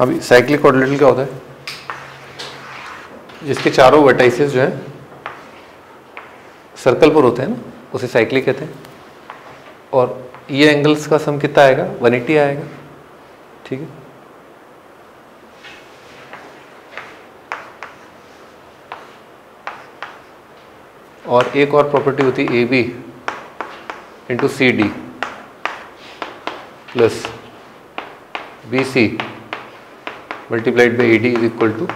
अब साइक्लिक ऑर्डिनेटल क्या होता है, जिसके चारों वर्टाइसेस जो है सर्कल पर होते हैं ना, उसे साइक्लिक कहते हैं। और ये एंगल्स का सम कितना आएगा, 180 आएगा। ठीक है, और एक और प्रॉपर्टी होती है A B into C D plus B C multiplied by A D is equal to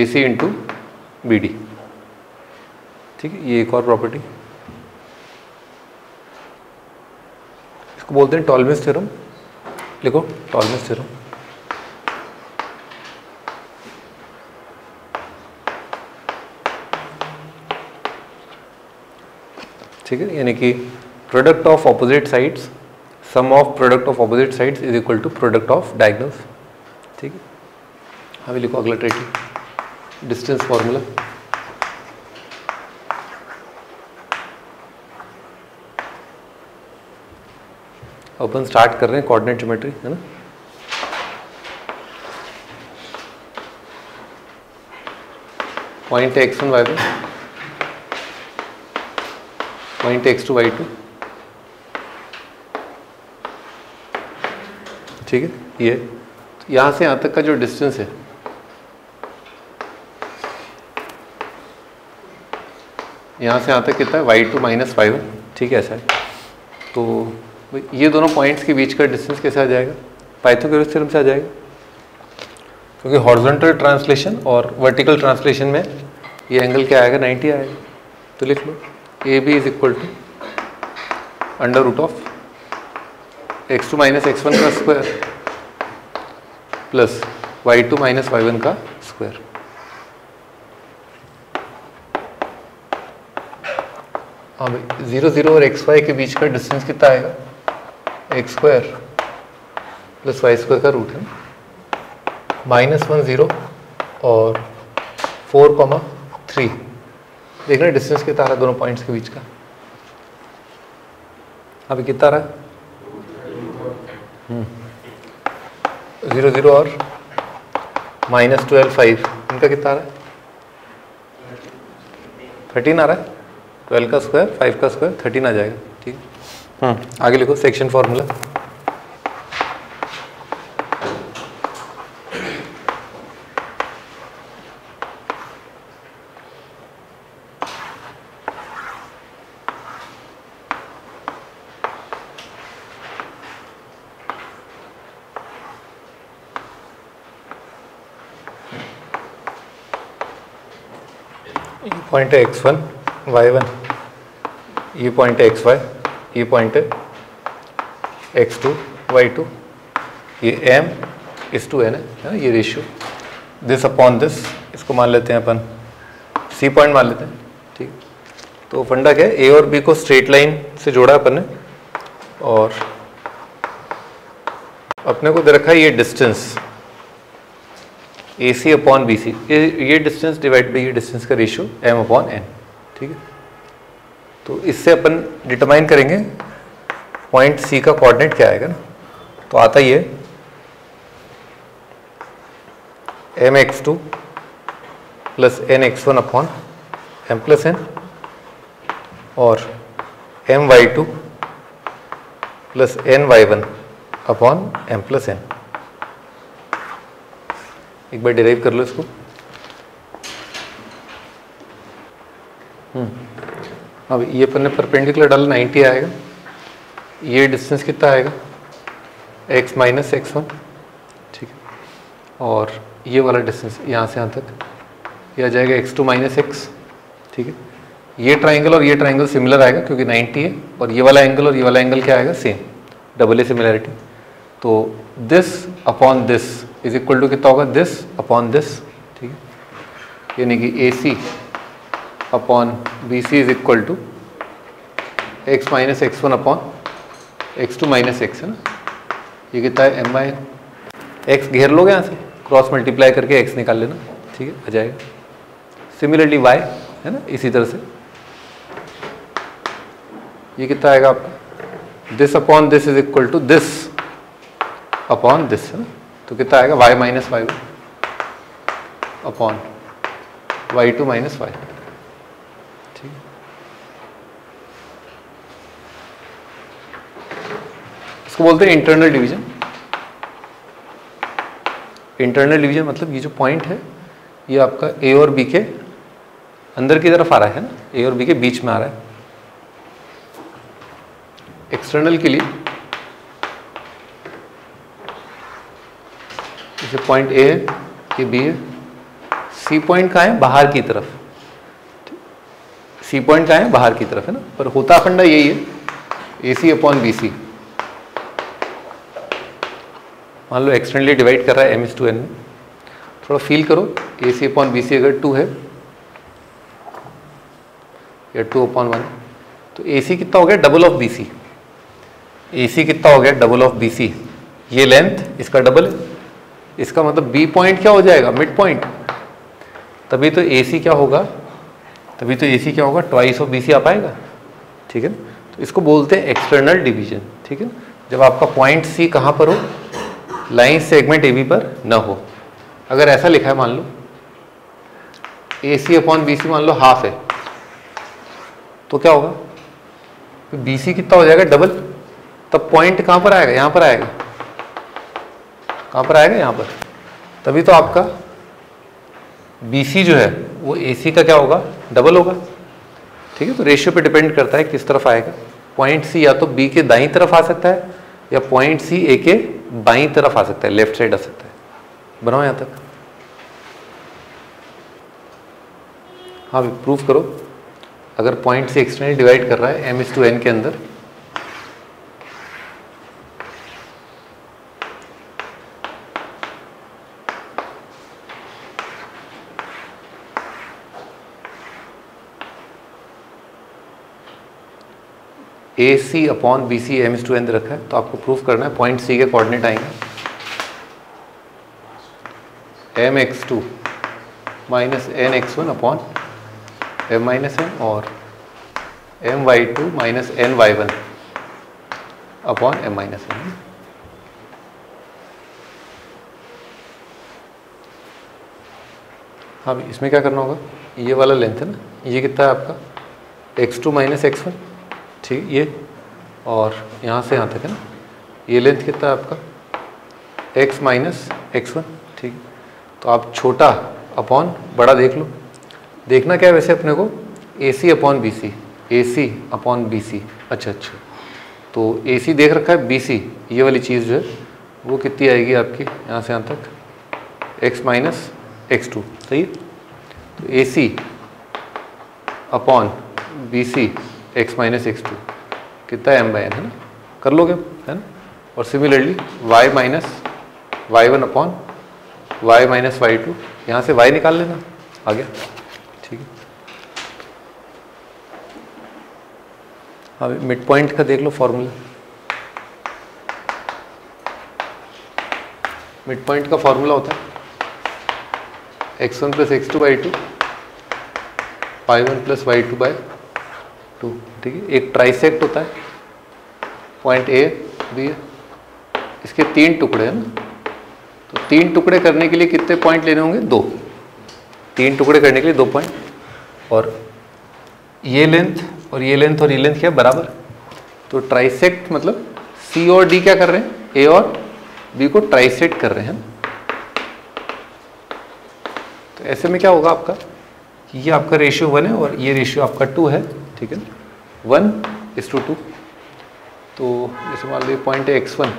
A C into B D. ठीक है, ये एक और प्रॉपर्टी, इसको बोलते हैं टॉलमीज़ थ्योरम। लिखो टॉलमीज़ थ्योरम। ठीक है, यानी कि product of opposite sides, sum of product of opposite sides is equal to product of diagonals. ठीक है, अभी लिखो अगला ट्रिक, डिस्टेंस फॉर्मूला। अपन स्टार्ट कर रहे हैं कोऑर्डिनेट ज्योमेट्री, है ना। Point x one y one, point x two y two. ठीक है, ये यहाँ से यहाँ तक का जो डिस्टेंस है, यहाँ से यहाँ तक कितना है, Y two minus Y one. ठीक है, ऐसा है तो ये दोनों पॉइंट्स के बीच का डिस्टेंस कैसे आ जाएगा, पाइथागोरस थ्योरम से आ जाएगा, क्योंकि हॉरिजॉन्टल ट्रांसलेशन और वर्टिकल ट्रांसलेशन में ये एंगल क्या आएगा, 90 आएगा। तो लिख लो A B is equal to under root of x two minus x one का square plus Y two minus Y one का स्क्वायर। हाँ भाई, 0 0 और एक्स वाई के बीच का डिस्टेंस कितना आएगा, x square plus Y square का रूट है माइनस 1 0 और 4 3। देखना डिस्टेंस कितना आ रहा है दोनों पॉइंट्स के बीच का, अभी कितना आ रहा है, 0 0 और माइनस 12 5, इनका कितना आ रहा है, 13 आ रहा है। 12 का स्क्वायर 5 का स्क्वायर 13 आ जाएगा। आगे लिखो सेक्शन फॉर्मूला। पॉइंट है x1 y1, ये पॉइंट है xy, ये पॉइंट है x2 y2, ये m इस टू n है, ये रेशियो दिस अपॉन दिस, इसको मान लेते हैं अपन c पॉइंट मान लेते हैं। ठीक, तो फंडा क्या है, a और b को स्ट्रेट लाइन से जोड़ा अपन ने और अपने को दे रखा है ये डिस्टेंस ac अपॉन bc, ये डिस्टेंस डिवाइड बाई ये डिस्टेंस का रेशियो m अपॉन n। ठीक है, तो इससे अपन डिटरमाइन करेंगे पॉइंट सी का कोऑर्डिनेट क्या आएगा ना। तो आता ये mx2 plus nx1 upon m plus n और my2 plus ny1 upon m plus n। एक बार डिराइव कर लो इसको। अब ये अपन ने परपेंडिकुलर डाला, 90 आएगा। ये डिस्टेंस कितना आएगा, x माइनस एक्स वन। ठीक है, और ये वाला डिस्टेंस यहाँ से यहाँ तक ये आ जाएगा x2 माइनस एक्स। ठीक है, ये ट्राइंगल और ये ट्राइंगल सिमिलर आएगा क्योंकि 90 है, और ये वाला एंगल और ये वाला एंगल क्या आएगा, सेम, डबल ए सिमिलैरिटी। तो this upon this is equal to कितना होगा, दिस अपॉन दिस। ठीक है, यानी कि A C upon B C is equal to x minus x one upon x two minus x, है ना। ये कितना है, एम बाई एक्स, घेर लोगे यहाँ से क्रॉस मल्टीप्लाई करके एक्स निकाल लेना। ठीक है, आ जाएगा। सिमिलरली वाई, है ना, इसी तरह से ये कितना आएगा आपका, this upon this is equal to this upon this, है ना। तो कितना आएगा y minus Y upon Y two minus Y. ठीक, इसको बोलते हैं इंटरनल डिवीजन। इंटरनल डिवीजन मतलब ये जो पॉइंट है ये आपका ए और बी के अंदर की तरफ आ रहा है ना, ए और बी के बीच में आ रहा है। एक्सटर्नल के लिए जैसे पॉइंट ए है, ये बी है, सी पॉइंट कहाँ है, बाहर की तरफ। सी पॉइंट कहाँ है, बाहर की तरफ है ना, पर होता फंडा यही है ए सी अपॉन बी सी। मान लो एक्सटर्नली डिवाइड कर रहा है एम इज टू एन में, थोड़ा फील करो ए सी अपॉन बी सी अगर 2 है या 2/1, तो ए सी कितना हो गया double of B C. A C कितना हो गया डबल ऑफ बी सी, ये लेंथ इसका डबल है, इसका मतलब बी पॉइंट क्या हो जाएगा मिड पॉइंट। तभी तो ए सी क्या होगा, तभी तो ए सी क्या होगा ट्वाइस ऑफ बी सी आ पाएगा। ठीक है ना, तो इसको बोलते हैं एक्सटर्नल डिवीजन। ठीक है, जब आपका पॉइंट सी कहाँ पर हो, लाइन सेगमेंट ए बी पर ना हो। अगर ऐसा लिखा है मान लो ए सी अपॉन बी सी मान लो हाफ है, तो क्या होगा बी सी कितना हो जाएगा डबल। तब पॉइंट कहाँ पर आएगा, यहाँ पर आएगा, कहाँ पर आएगा, यहाँ पर। तभी तो आपका बी सी जो है वो ए सी का क्या होगा डबल होगा। ठीक है, तो रेशियो पे डिपेंड करता है किस तरफ आएगा। पॉइंट सी या तो बी के दाईं तरफ आ सकता है या पॉइंट सी ए के बाईं तरफ आ सकता है, लेफ्ट साइड आ सकता है। बनाओ यहाँ तक। हाँ भाई प्रूफ करो, अगर पॉइंट से एक्सटर्नली डिवाइड कर रहा है एम इज टू एन के अंदर, A C upon B C M is to N रखा है, तो आपको प्रूफ करना है पॉइंट सी के कोऑर्डिनेट आएंगे M x two minus N x one upon M minus N और M Y two minus N Y one upon M minus N. हाँ भाई, इसमें क्या करना होगा, ये वाला लेंथ है ना, ये कितना है आपका x two minus x one. ठीक, ये और यहाँ से यहाँ तक है ना, ये लेंथ कितना है आपका एक्स माइनस एक्स वन। ठीक, तो आप छोटा अपॉन बड़ा देख लो। देखना क्या है वैसे अपने को, A C upon B C, A C upon B C. अच्छा, तो ए सी देख रखा है, बी सी ये वाली चीज़ जो है वो कितनी आएगी आपकी यहाँ से यहाँ तक x माइनस एक्स टू। सही है, तो A C upon B C x minus x two कितना एम बाई एन है ना, कर लोगे है ना। और similarly y minus Y one upon Y minus Y two, यहाँ से y निकाल लेना आ गया। हाँ, मिड पॉइंट का देख लो फॉर्मूला। मिड पॉइंट का फॉर्मूला होता है x one plus x two by two, Y one plus Y two by two. ठीक है, एक ट्राइसेक्ट होता है, पॉइंट ए बी है, इसके 3 टुकड़े हैं ना, तो 3 टुकड़े करने के लिए कितने पॉइंट लेने होंगे, 2। 3 टुकड़े करने के लिए 2 पॉइंट, और ये लेंथ और ये लेंथ और ये लेंथ क्या बराबर। तो ट्राइसेक्ट मतलब सी और डी क्या कर रहे हैं, ए और बी को ट्राइसेक्ट कर रहे हैं। तो ऐसे में क्या होगा आपका, ये आपका रेशियो 1 है और ये रेशियो आपका 2 है। ठीक है, 1:2। तो जैसे मान लो पॉइंट है x one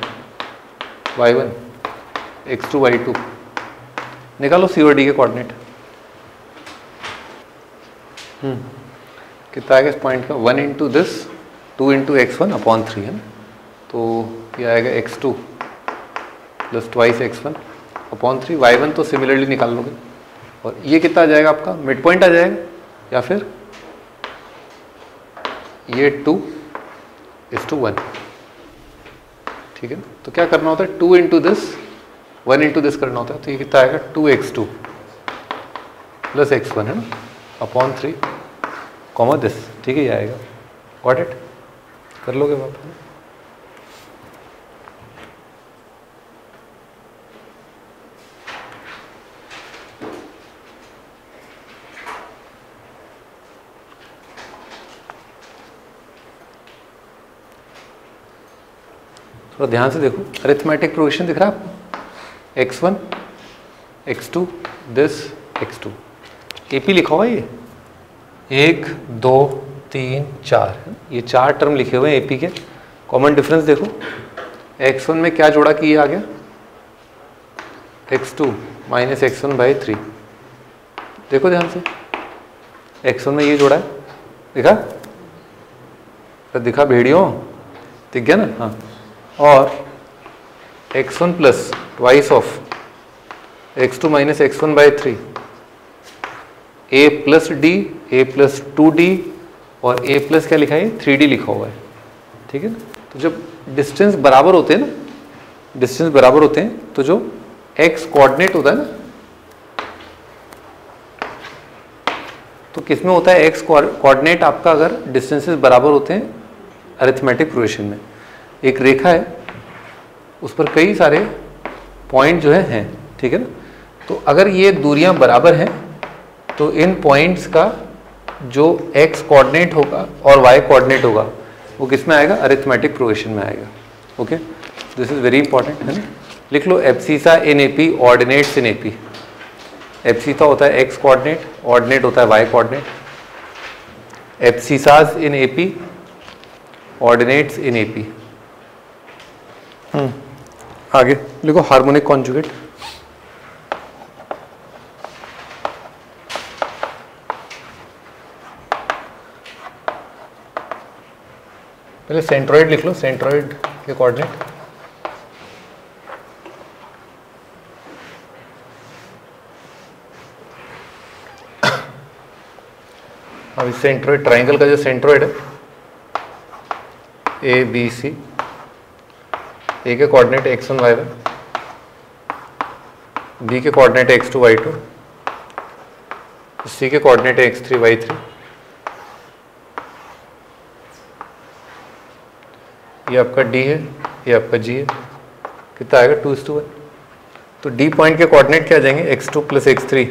Y one x two Y two, निकालो सी और डी के कोऑर्डिनेट। कितना आएगा इस पॉइंट का, 1 into this 2 into x1 upon 3 है ना, तो ये आएगा x2 plus twice x1 upon 3। y1 तो सिमिलरली निकाल लोगे, और ये कितना आ जाएगा आपका मिड पॉइंट आ जाएगा, या फिर ये 2:1। ठीक है, तो क्या करना होता है 2 into दिस 1 into दिस करना होता है, तो ये कितना आएगा 2x2 प्लस x1 है ना अपॉन 3 कॉमा दिस। ठीक है, ये आएगा। गॉट इट, कर लोगे आप। थोड़ा ध्यान से देखो, अरिथमेटिक प्रोग्रेशन दिख रहा है आपको, x1 x2 this x2 AP लिखा हुआ है, ये 1 2 3 4 ये चार टर्म लिखे हुए हैं AP के। कॉमन डिफरेंस देखो, x1 में क्या जोड़ा कि ये आ गया x2 माइनस x1 बाई 3। देखो ध्यान से, x1 में ये जोड़ा है, दिखा तो दिखा भेड़ियों, दिख गया ना, हाँ। और x1 plus twice of x2 minus x1 by 3, a plus D, a plus 2d और a प्लस क्या लिखा है 3d लिखा हुआ है, ठीक है ना। तो जब डिस्टेंस बराबर होते हैं ना, डिस्टेंस बराबर होते हैं तो जो x कोऑर्डिनेट होता है ना, तो किसमें होता है x कोऑर्डिनेट आपका, अगर डिस्टेंसेस बराबर होते हैं अरिथमेटिक प्रोग्रेशन में। एक रेखा है उस पर कई सारे पॉइंट जो हैं, ठीक है ना। तो अगर ये दूरियां बराबर हैं तो इन पॉइंट्स का जो x कोऑर्डिनेट होगा और y कोऑर्डिनेट होगा वो किसमें आएगा, अरिथमेटिक प्रोग्रेशन में आएगा। Okay, this is very important, है ना। लिख लो abscissa in A P, ordinates in A P. Abscissa होता है x कोऑर्डिनेट, ऑर्डिनेट होता है y coordinate. Abscissas in A P, ordinates in A P. आगे लिखो हार्मोनिक कॉन्जुगेट। पहले सेंट्रोइड लिख लो, सेंट्रोइड के कोऑर्डिनेट। अब इस सेंट्रोइड ट्राइंगल का जो सेंट्रोइड है ए बी सी, ए के कोऑर्डिनेट x1 y1, बी के कोऑर्डिनेट x2 y2, सी के कोऑर्डिनेट x3 y3, ये आपका D है, ये आपका G है, कितना आएगा 2:1। तो D पॉइंट के कोऑर्डिनेट क्या आ जाएंगे x2 plus x3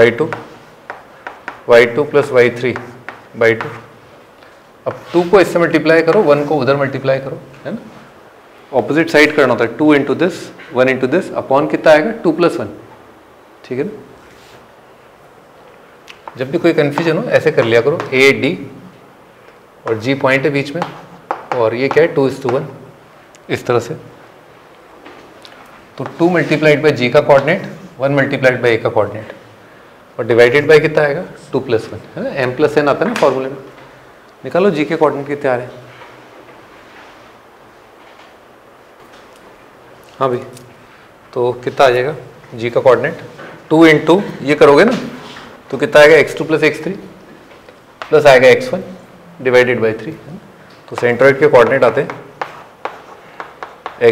by 2, y2 plus y3 by 2। अब 2 को इससे मल्टीप्लाई करो, 1 को उधर मल्टीप्लाई करो, है ना। ऑपोजिट साइड करना होता है, 2 into this 1 into this upon कितना आएगा 2 प्लस 1, ठीक है ना। जब भी कोई कन्फ्यूजन हो ऐसे कर लिया करो, A D और G पॉइंट है बीच में और ये क्या है 2:1, इस तरह से। तो 2 मल्टीप्लाइड बाई जी का कोऑर्डिनेट, 1 मल्टीप्लाइड बाई ए का कोऑर्डिनेट और डिवाइडेड बाई कितना आएगा 2 प्लस 1, है ना। m+n आता है ना फॉर्मूले में। निकालो जी के कोऑर्डिनेट कितने आ रहे हैं। हाँ भाई, तो कितना आ जाएगा जी का कोऑर्डिनेट 2 इंटू ये करोगे ना तो कितना आएगा x2 प्लस x3 प्लस आएगा x1 डिवाइडेड बाई 3, है ना। तो सेंट्रोइड के कोऑर्डिनेट आते हैं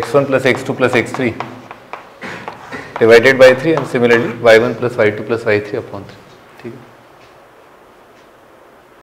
x1 plus x2 plus x3 divided by 3 and similarly y1 plus y2 plus y3 upon 3, ठीक है।